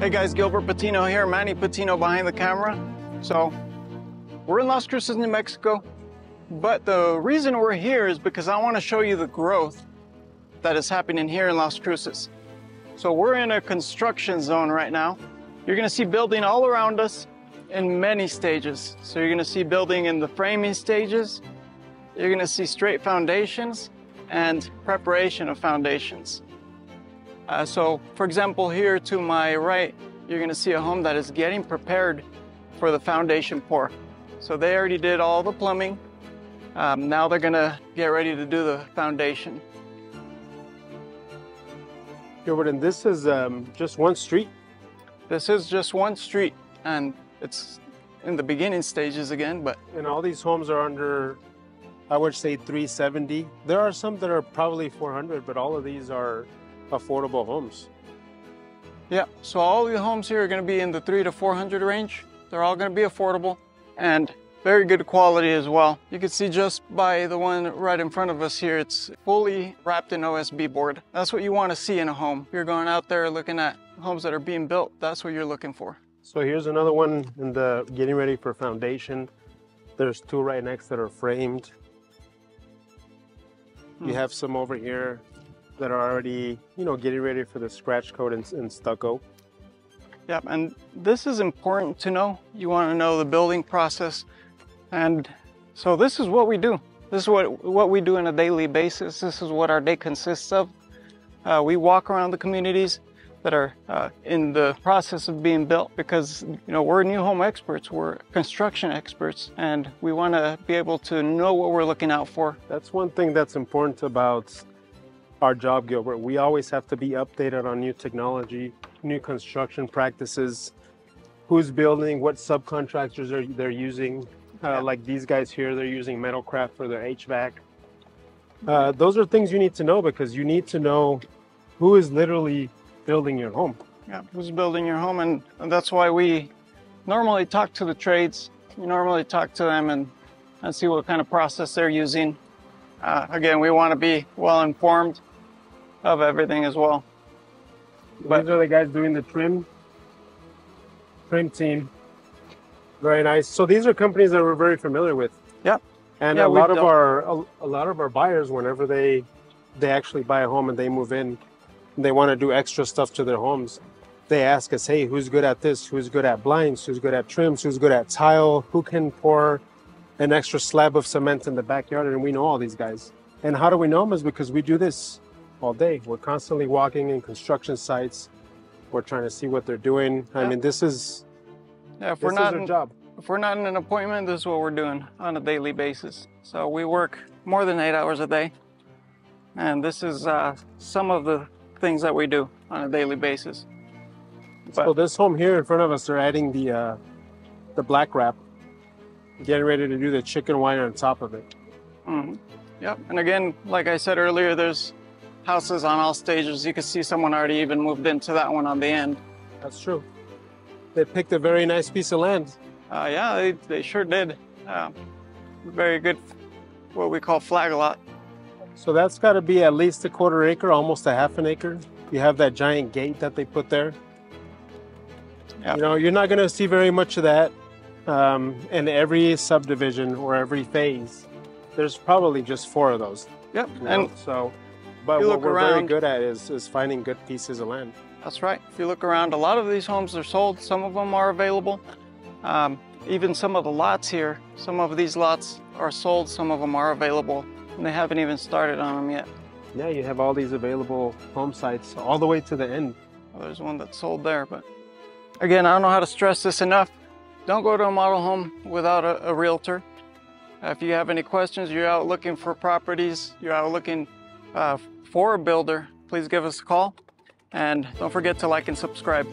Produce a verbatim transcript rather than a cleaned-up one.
Hey guys, Gilbert Patino here, Manny Patino behind the camera. So we're in Las Cruces, New Mexico, but the reason we're here is because I want to show you the growth that is happening here in Las Cruces. So we're in a construction zone right now. You're gonna see building all around us in many stages. So you're gonna see building in the framing stages, you're gonna see straight foundations and preparation of foundations. Uh, so, for example, here to my right, you're going to see a home that is getting prepared for the foundation pour. So they already did all the plumbing. Um, now they're going to get ready to do the foundation. Gilbert, and this is um, just one street? This is just one street, and it's in the beginning stages again. But and all these homes are under, I would say, three seventy. There are some that are probably four hundred, but all of these are affordable homes. Yeah, so all the homes here are going to be in the three to four hundred range. They're all going to be affordable and very good quality as well. You can see just by the one right in front of us here, it's fully wrapped in O S B board. That's what you want to see in a home. If you're going out there looking at homes that are being built, that's what you're looking for. So here's another one in the getting ready for foundation. There's two right next that are framed. Hmm. You have some over here that are already, you know, getting ready for the scratch coat and, and stucco. Yep, and this is important to know. You want to know the building process. And so this is what we do. This is what, what we do on a daily basis. This is what our day consists of. Uh, we walk around the communities that are uh, in the process of being built because, you know, we're new home experts, we're construction experts, and we want to be able to know what we're looking out for. That's one thing that's important about our job, Gilbert. We always have to be updated on new technology, new construction practices, who's building, what subcontractors are they're using. Uh, like these guys here, they're using Metalcraft for their H V A C. Uh, those are things you need to know because you need to know who is literally building your home. Yeah, who's building your home, and, and that's why we normally talk to the trades. You normally talk to them and, and see what kind of process they're using. Uh, again, we want to be well informed of everything as well. But these are the guys doing the trim, trim team. Very nice. So these are companies that we're very familiar with. Yeah. And yeah, a lot of done. our a, a lot of our buyers, whenever they they actually buy a home and they move in, and they want to do extra stuff to their homes, they ask us, hey, who's good at this? Who's good at blinds? Who's good at trims? Who's good at tile? Who can pour an extra slab of cement in the backyard? And we know all these guys. And how do we know them? Is because we do this all day. We're constantly walking in construction sites. We're trying to see what they're doing. I yeah. mean, this is, yeah, if this we're not is our job. If we're not in an appointment, this is what we're doing on a daily basis. So we work more than eight hours a day. And this is uh, some of the things that we do on a daily basis. But, so this home here in front of us, they're adding the, uh, the black wrap, getting ready to do the chicken wire on top of it. Mm-hmm. Yep, and again, like I said earlier, there's houses on all stages. You can see someone already even moved into that one on the end. That's true. They picked a very nice piece of land. Uh, yeah, they, they sure did. Uh, very good, what we call flag lot. So that's gotta be at least a quarter acre, almost a half an acre. You have that giant gate that they put there. Yep. You know, you're not gonna see very much of that. Um, in every subdivision or every phase, there's probably just four of those. Yep. You know? And so, but what we're around, very good at is, is finding good pieces of land. That's right. If you look around, a lot of these homes are sold. Some of them are available. Um, even some of the lots here, some of these lots are sold. Some of them are available, and they haven't even started on them yet. Yeah, you have all these available home sites all the way to the end. Well, there's one that's sold there, but again, I don't know how to stress this enough. Don't go to a model home without a, a realtor. Uh, if you have any questions, you're out looking for properties, you're out looking uh, for a builder, please give us a call. And don't forget to like and subscribe.